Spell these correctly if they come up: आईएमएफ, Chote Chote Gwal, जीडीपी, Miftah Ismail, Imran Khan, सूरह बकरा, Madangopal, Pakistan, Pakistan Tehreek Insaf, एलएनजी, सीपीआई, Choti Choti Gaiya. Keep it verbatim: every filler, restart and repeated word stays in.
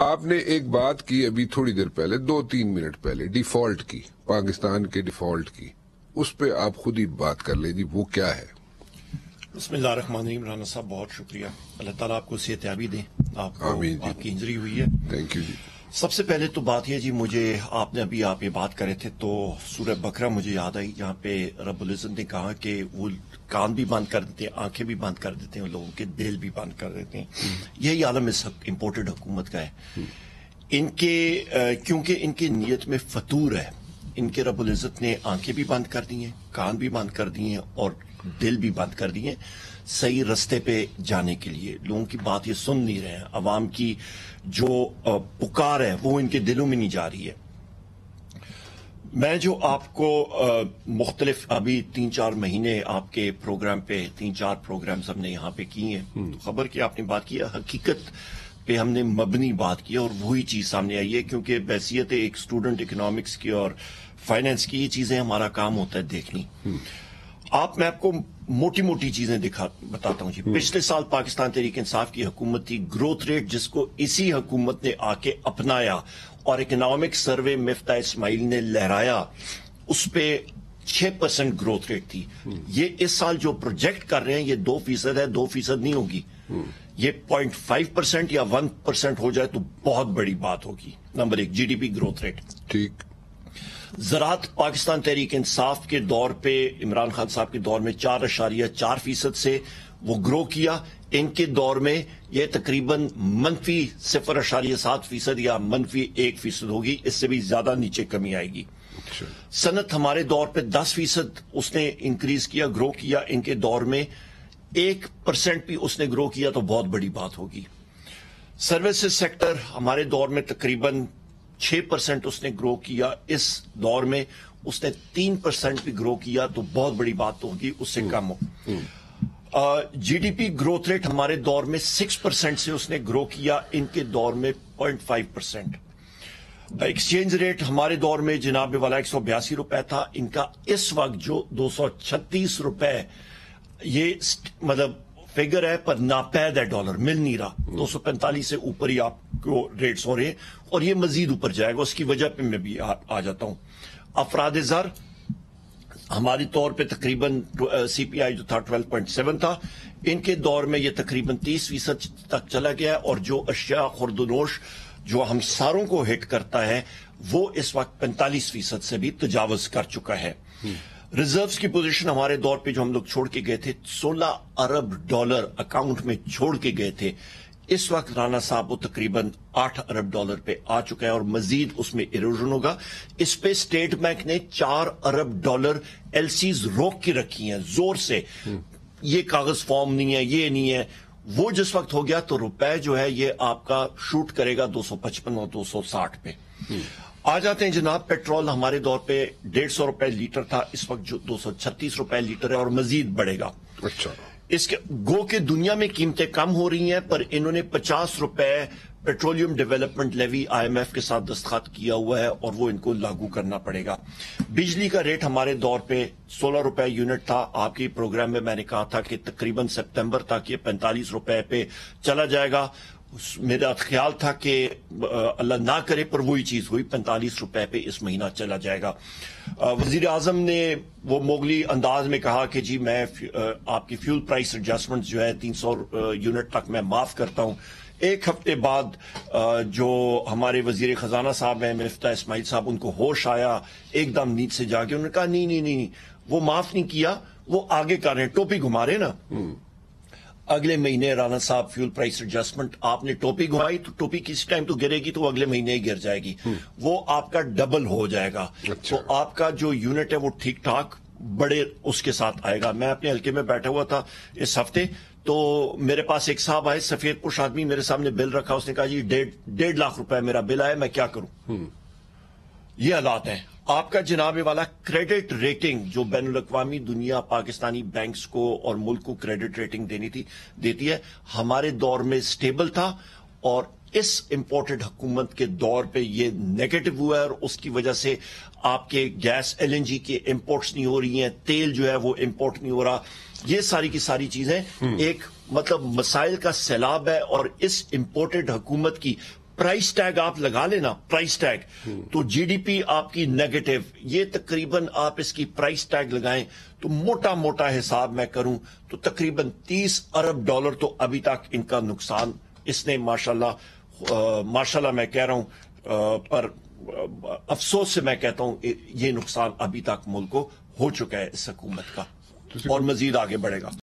आपने एक बात की अभी थोड़ी देर पहले, दो तीन मिनट पहले, डिफॉल्ट की, पाकिस्तान के डिफॉल्ट की, उस पर आप खुद ही बात कर लीजिए वो क्या है। बिस्मिल्लाहिर्रहमानिर्रहीम। राना साहब बहुत शुक्रिया, अल्लाह ताला आपको सेहतयाबी दें। आपको आपकी इंजरी हुई है, थैंक यू जी। सबसे पहले तो बात यह जी, मुझे आपने अभी आप ये बात करे थे तो सूरह बकरा मुझे याद आई जहाँ पे रब्बुल इज़्म ने कहा कि वो कान भी बंद कर देते हैं, आंखें भी बंद कर देते हैं, लोगों के दिल भी बंद कर देते हैं। यही आलम इस इम्पोर्टेड हुकूमत का है। इनके क्योंकि इनकी नीयत में फतूर है, इनके रब्बुल इज़्म ने आंखें भी बंद कर दी हैं, कान भी बंद कर दिए हैं और दिल भी बंद कर दिए सही रास्ते पे जाने के लिए। लोगों की बात ये सुन नहीं रहे हैं, अवाम की जो पुकार है वो इनके दिलों में नहीं जा रही है। मैं जो आपको मुख्तलिफ अभी तीन चार महीने आपके प्रोग्राम पे तीन चार प्रोग्राम्स हमने यहाँ पे किए हैं, तो खबर की आपने बात की, हकीकत पे हमने मबनी बात की और वही चीज सामने आई है। क्योंकि बहसीत एक स्टूडेंट इकोनॉमिक्स की और फाइनेंस की ये चीजें हमारा काम होता है देखनी। आप मैं आपको मोटी मोटी चीजें दिखा बताता हूँ जी। पिछले साल पाकिस्तान तहरीक इंसाफ की हुकूमत थी, ग्रोथ रेट जिसको इसी हुकूमत ने आके अपनाया और इकोनॉमिक सर्वे मिफ्ताह इस्माइल ने लहराया, उस पर छह परसेंट ग्रोथ रेट थी। ये इस साल जो प्रोजेक्ट कर रहे हैं ये दो फीसद है, दो फीसद नहीं होगी, ये पॉइंट फाइव परसेंट या वन परसेंट हो जाए तो बहुत बड़ी बात होगी। नंबर एक, जीडीपी ग्रोथ रेट। ठीक, ज़राअत पाकिस्तान तहरीक इंसाफ के दौर पे, इमरान खान साहब के दौर में चार अशारिया चार फीसद से वो ग्रो किया, इनके दौर में ये तकरीबन मनफी सिफर अशारिया सात फीसद या मनफी एक फीसद होगी, इससे भी ज्यादा नीचे कमी आएगी। सनत हमारे दौर पे दस फीसद उसने इंक्रीज किया, ग्रो किया, इनके दौर में एक परसेंट भी उसने ग्रो किया तो बहुत बड़ी बात होगी। सर्विसेज सेक्टर हमारे दौर में तकरीबन छह परसेंट उसने ग्रो किया, इस दौर में उसने तीन परसेंट भी ग्रो किया तो बहुत बड़ी बात होगी, उससे कम हो। जीडीपी ग्रोथ रेट हमारे दौर में सिक्स परसेंट से उसने ग्रो किया, इनके दौर में point five percent. Exchange rate हमारे दौर में जनाब वाला एक सौ बयासी रुपए था, इनका इस वक्त जो दो सौ छत्तीस रुपए, ये मतलब फिगर है पर नापैद है, डॉलर मिल नहीं रहा, दो सौ पैंतालीस से ऊपर ही आपको रेट्स हो रहे हैं और ये मजीद ऊपर जाएगा, उसकी वजह पे मैं भी आ, आ जाता हूँ। अफराद ज़र हमारे तौर पे तकरीबन सीपीआई जो था ट्वेल्व पॉइंट सेवन था, इनके दौर में ये तकरीबन तीस फीसद तक चला गया और जो अशिया खुर्दनोश जो हम सारों को हिट करता है वो इस वक्त पैंतालीस फीसद से भी तजावज कर चुका है। रिजर्व्स की पोजीशन हमारे दौर पे जो हम लोग छोड़ के गए थे सोलह अरब डॉलर अकाउंट में छोड़ के गए थे, इस वक्त राणा साहब वो तकरीबन आठ अरब डॉलर पे आ चुका है और मजीद उसमें इरोजन होगा। इस पे स्टेट बैंक ने चार अरब डॉलर एलसीज रोक के रखी हैं जोर से, ये कागज फॉर्म नहीं है, ये नहीं है, वो जिस वक्त हो गया तो रुपए जो है ये आपका शूट करेगा दो सौ पचपन और दो सौ साठ पे। आ जाते हैं जनाब, पेट्रोल हमारे दौर पे डेढ़ सौ रुपए लीटर था, इस वक्त जो दो सौ छत्तीस रुपए लीटर है और मजीद बढ़ेगा। अच्छा, इसके गो के दुनिया में कीमतें कम हो रही हैं पर इन्होंने पचास रुपए पेट्रोलियम डेवलपमेंट लेवी आईएमएफ के साथ दस्तखत किया हुआ है और वो इनको लागू करना पड़ेगा। बिजली का रेट हमारे दौर पे सोलह रुपए यूनिट था, आपके प्रोग्राम में मैंने कहा था कि तकरीबन सितंबर तक ये पैंतालीस रुपए पे चला जाएगा। मेरा ख्याल था कि अल्लाह ना करे पर वही चीज हुई, पैंतालीस रुपए पे इस महीना चला जाएगा। वजीर आजम ने वो मोगली अंदाज में कहा कि जी मैं आपकी फ्यूल प्राइस एडजस्टमेंट जो है तीन सौ यूनिट तक मैं माफ करता हूँ। एक हफ्ते बाद जो हमारे वजीर खजाना साहब हैं मिफ्ताह इस्माइल साहब, उनको होश आया, एकदम नींद से जागे उन्होंने कहा नहीं नहीं नहीं, वो माफ नहीं किया, वो आगे कर रहे हैं, टोपी घुमा रहे ना। अगले महीने राणा साहब फ्यूल प्राइस एडजस्टमेंट आपने टोपी घुमाई तो टोपी किसी टाइम तो गिरेगी तो अगले महीने ही गिर जाएगी, वो आपका डबल हो जाएगा। अच्छा। तो आपका जो यूनिट है वो ठीक ठाक बड़े उसके साथ आएगा। मैं अपने हल्के में बैठा हुआ था इस हफ्ते तो मेरे पास एक साहब आए, सफेद पुरुष आदमी, मेरे सामने बिल रखा, उसने कहा जी डेढ़ डेढ़ लाख रुपए मेरा बिल आया, मैं क्या करूं। ये हालात हैं। आपका जनाब वाला क्रेडिट रेटिंग जो बैनुल अक्वामी दुनिया पाकिस्तानी बैंक्स को और मुल्क को क्रेडिट रेटिंग देनी थी देती है, हमारे दौर में स्टेबल था और इस इंपोर्टेड हुकूमत के दौर पे ये नेगेटिव हुआ है और उसकी वजह से आपके गैस एलएनजी के इंपोर्ट्स नहीं हो रही हैं, तेल जो है वो इंपोर्ट नहीं हो रहा, ये सारी की सारी चीजें एक मतलब मसाइल का सैलाब है। और इस इंपोर्टेड हुकूमत की प्राइस टैग आप लगा लेना, प्राइस टैग, तो जीडीपी आपकी नेगेटिव, ये तकरीबन आप इसकी प्राइस टैग लगाएं तो मोटा मोटा हिसाब मैं करूं तो तकरीबन तीस अरब डॉलर तो अभी तक इनका नुकसान इसने माशाल्लाह माशाल्लाह मैं कह रहा हूं, पर अफसोस से मैं कहता हूं ये नुकसान अभी तक मुल्क को हो चुका है इस हुकूमत का और मजीद आगे बढ़ेगा।